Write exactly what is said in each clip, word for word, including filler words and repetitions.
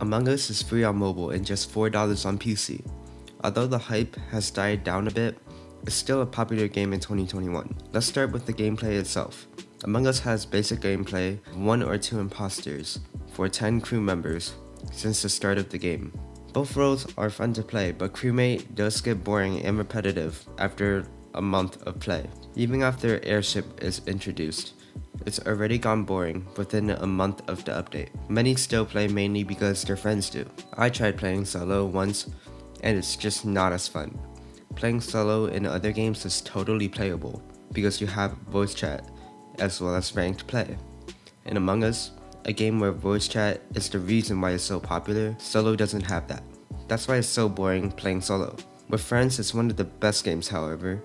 Among Us is free on mobile and just four dollars on P C. Although the hype has died down a bit, it's still a popular game in twenty twenty-one. Let's start with the gameplay itself. Among Us has basic gameplay, one or two imposters, for ten crew members since the start of the game. Both roles are fun to play, but crewmate does get boring and repetitive after a month of play. Even after Airship is introduced, it's already gone boring within a month of the update. Many still play mainly because their friends do. I tried playing solo once and it's just not as fun. Playing solo in other games is totally playable because you have voice chat as well as ranked play. In Among Us, a game where voice chat is the reason why it's so popular, solo doesn't have that. That's why it's so boring playing solo. With friends, it's one of the best games however,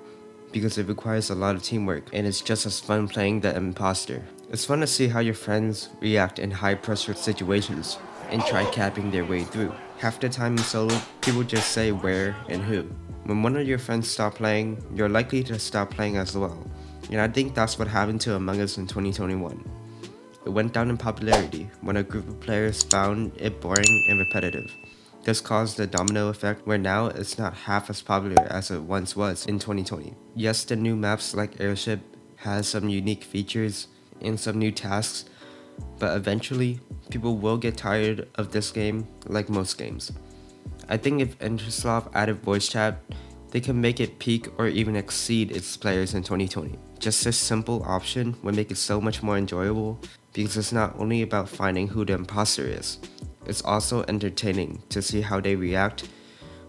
because it requires a lot of teamwork and it's just as fun playing the imposter. It's fun to see how your friends react in high pressure situations and try capping their way through. Half the time in solo, people just say where and who. When one of your friends stop playing, you're likely to stop playing as well. And I think that's what happened to Among Us in twenty twenty-one. It went down in popularity when a group of players found it boring and repetitive. This caused the domino effect where now it's not half as popular as it once was in twenty twenty. Yes, the new maps like Airship has some unique features and some new tasks, but eventually people will get tired of this game like most games. I think if InnerSloth added voice chat, they can make it peak or even exceed its players in twenty twenty. Just this simple option would make it so much more enjoyable because it's not only about finding who the imposter is, it's also entertaining to see how they react,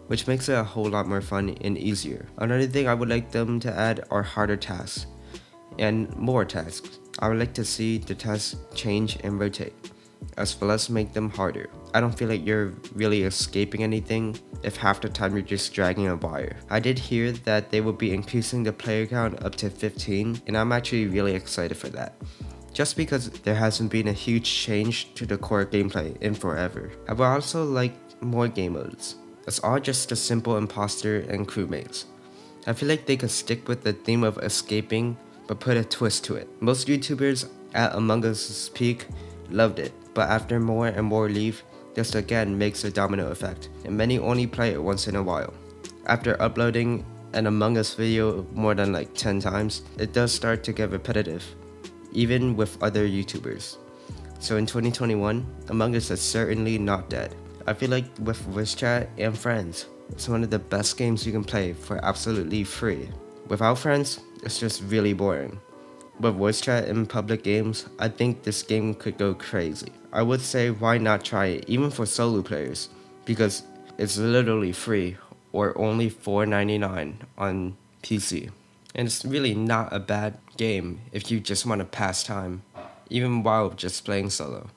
which makes it a whole lot more fun and easier. Another thing I would like them to add are harder tasks and more tasks. I would like to see the tasks change and rotate, as well as make them harder. I don't feel like you're really escaping anything if half the time you're just dragging a wire. I did hear that they will be increasing the player count up to fifteen, and I'm actually really excited for that, just because there hasn't been a huge change to the core gameplay in forever. I would also like more game modes. It's all just a simple imposter and crewmates. I feel like they could stick with the theme of escaping but put a twist to it. Most YouTubers at Among Us's peak loved it, but after more and more leave, this again makes a domino effect, and many only play it once in a while. After uploading an Among Us video more than like ten times, it does start to get repetitive, even with other YouTubers. So in twenty twenty-one, Among Us is certainly not dead. I feel like with voice chat and friends, it's one of the best games you can play for absolutely free. Without friends, it's just really boring. With voice chat in public games, I think this game could go crazy. I would say why not try it even for solo players, because it's literally free or only four ninety-nine on P C. And it's really not a bad game if you just want to pass time, even while just playing solo.